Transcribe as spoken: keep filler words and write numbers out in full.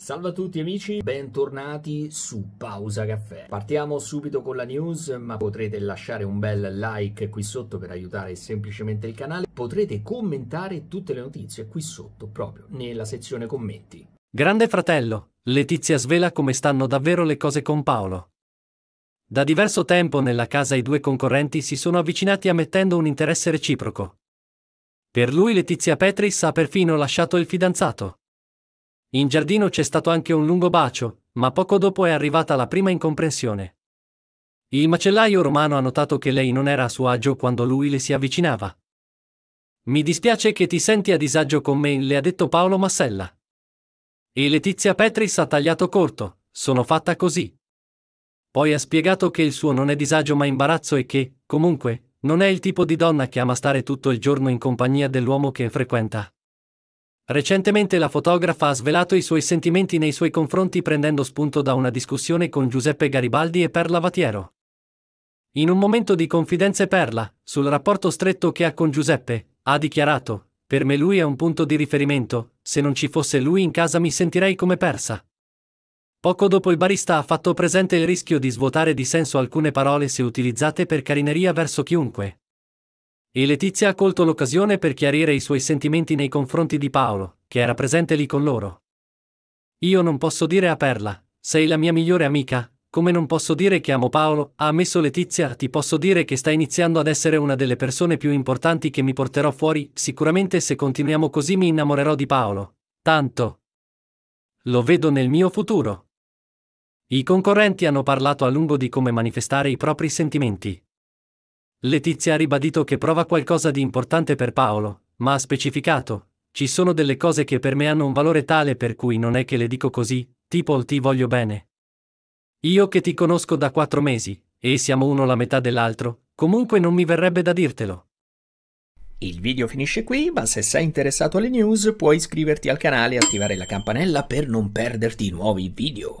Salve a tutti amici, bentornati su Pausa Caffè. Partiamo subito con la news, ma potrete lasciare un bel like qui sotto per aiutare semplicemente il canale. Potrete commentare tutte le notizie qui sotto, proprio nella sezione commenti. Grande Fratello, Letizia svela come stanno davvero le cose con Paolo. Da diverso tempo nella casa i due concorrenti si sono avvicinati ammettendo un interesse reciproco. Per lui Letizia Petris ha perfino lasciato il fidanzato. In giardino c'è stato anche un lungo bacio, ma poco dopo è arrivata la prima incomprensione. Il macellaio romano ha notato che lei non era a suo agio quando lui le si avvicinava. Mi dispiace che ti senti a disagio con me, le ha detto Paolo Massella. E Letizia Petris ha tagliato corto, sono fatta così. Poi ha spiegato che il suo non è disagio ma imbarazzo e che, comunque, non è il tipo di donna che ama stare tutto il giorno in compagnia dell'uomo che frequenta. Recentemente la fotografa ha svelato i suoi sentimenti nei suoi confronti prendendo spunto da una discussione con Giuseppe Garibaldi e Perla Vatiero. In un momento di confidenze Perla, sul rapporto stretto che ha con Giuseppe, ha dichiarato: per me lui è un punto di riferimento, se non ci fosse lui in casa mi sentirei come persa. Poco dopo il barista ha fatto presente il rischio di svuotare di senso alcune parole se utilizzate per carineria verso chiunque. E Letizia ha colto l'occasione per chiarire i suoi sentimenti nei confronti di Paolo, che era presente lì con loro. Io non posso dire a Perla, sei la mia migliore amica, come non posso dire che amo Paolo, ha ammesso Letizia, ti posso dire che sta iniziando ad essere una delle persone più importanti che mi porterò fuori, sicuramente se continuiamo così mi innamorerò di Paolo, tanto. Lo vedo nel mio futuro. I concorrenti hanno parlato a lungo di come manifestare i propri sentimenti. Letizia ha ribadito che prova qualcosa di importante per Paolo, ma ha specificato, ci sono delle cose che per me hanno un valore tale per cui non è che le dico così, tipo ti voglio bene. Io che ti conosco da quattro mesi, e siamo uno la metà dell'altro, comunque non mi verrebbe da dirtelo. Il video finisce qui, ma se sei interessato alle news puoi iscriverti al canale e attivare la campanella per non perderti nuovi video.